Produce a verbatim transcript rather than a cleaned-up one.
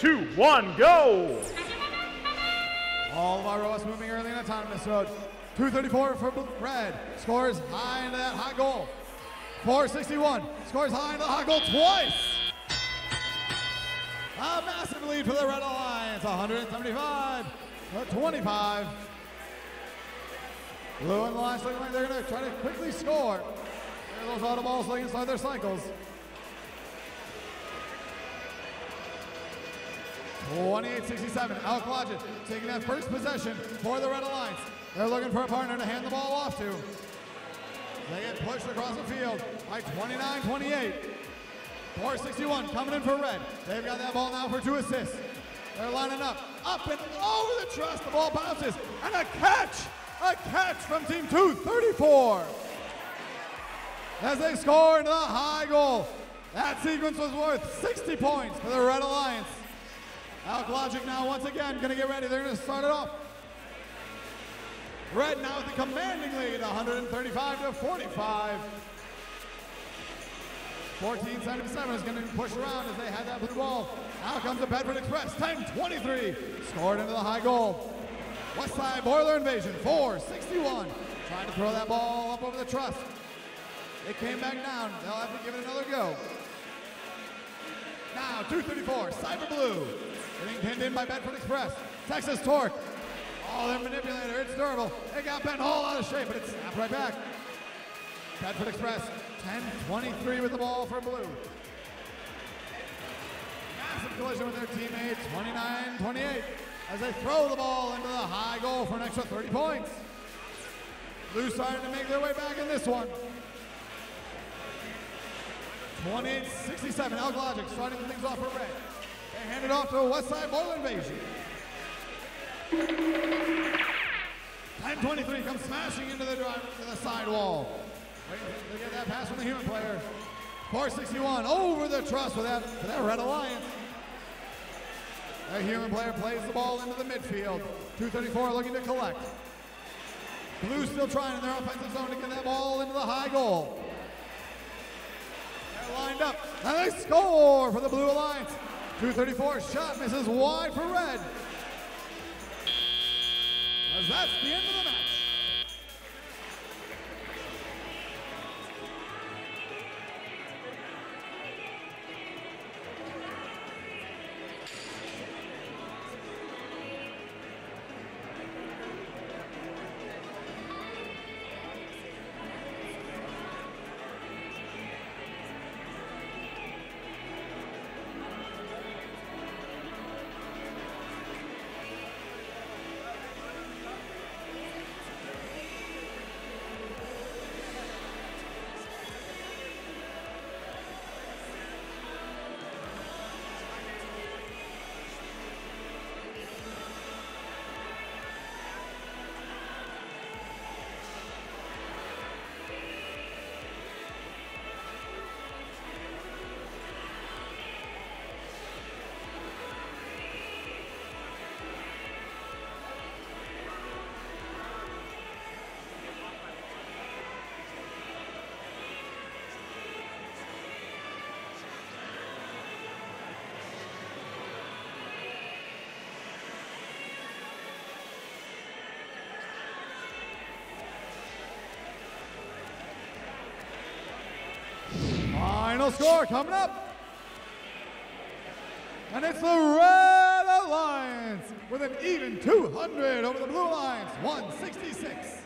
two, one, go! All of our O S moving early and autonomous mode. two thirty-four for red, scores high into that hot goal. four sixty-one, scores high into the hot goal twice! A massive lead for the Red Alliance, one seventy-five to twenty-five. Blue and the Alliance looking like they're gonna try to quickly score. There are those auto balls looking inside their cycles. twenty-eight sixty-seven, Elk Logic taking that first possession for the Red Alliance. They're looking for a partner to hand the ball off to. They get pushed across the field by twenty-nine twenty-eight. four sixty-one coming in for red. They've got that ball now for two assists. They're lining up, up and over the truss, the ball bounces, and a catch! A catch from team two thirty-four. As they score into the high goal. That sequence was worth sixty points for the Red Alliance. Elk Logic now once again gonna get ready. They're gonna start it off. Red now with the commanding lead, one thirty-five to forty-five. fourteen seventy-seven is gonna be pushed around as they had that blue ball. Now comes the Bedford Express, ten twenty-three. Scored into the high goal. Westside Boiler Invasion, four sixty-one. Trying to throw that ball up over the truss. It came back down, they'll have to give it another go. Now, two thirty-four, Cyber Blue. Getting pinned in by Bedford Express. Texas Torque. Oh, their manipulator, it's durable. It got bent all out of shape, but it snapped right back. Bedford Express, ten twenty-three with the ball for Blue. Massive collision with their teammate, twenty-nine twenty-eight, as they throw the ball into the high goal for an extra thirty points. Blue starting to make their way back in this one. twenty-eight sixty-seven, Elk Logic starting things off for red. They hand it off to a Westside Ball invasion. ten twenty-three comes smashing into the drive to the sidewall. They get that pass from the human player. four sixty-one over the truss with that, with that Red Alliance. That human player plays the ball into the midfield. two thirty-four looking to collect. Blue still trying in their offensive zone to get that ball into the high goal. Lined up, and they score for the Blue Alliance. two thirty-four, shot misses wide for red. As that's the end of the match. Final score coming up. And it's the Red Alliance with an even two hundred over the Blue Alliance, one sixty-six.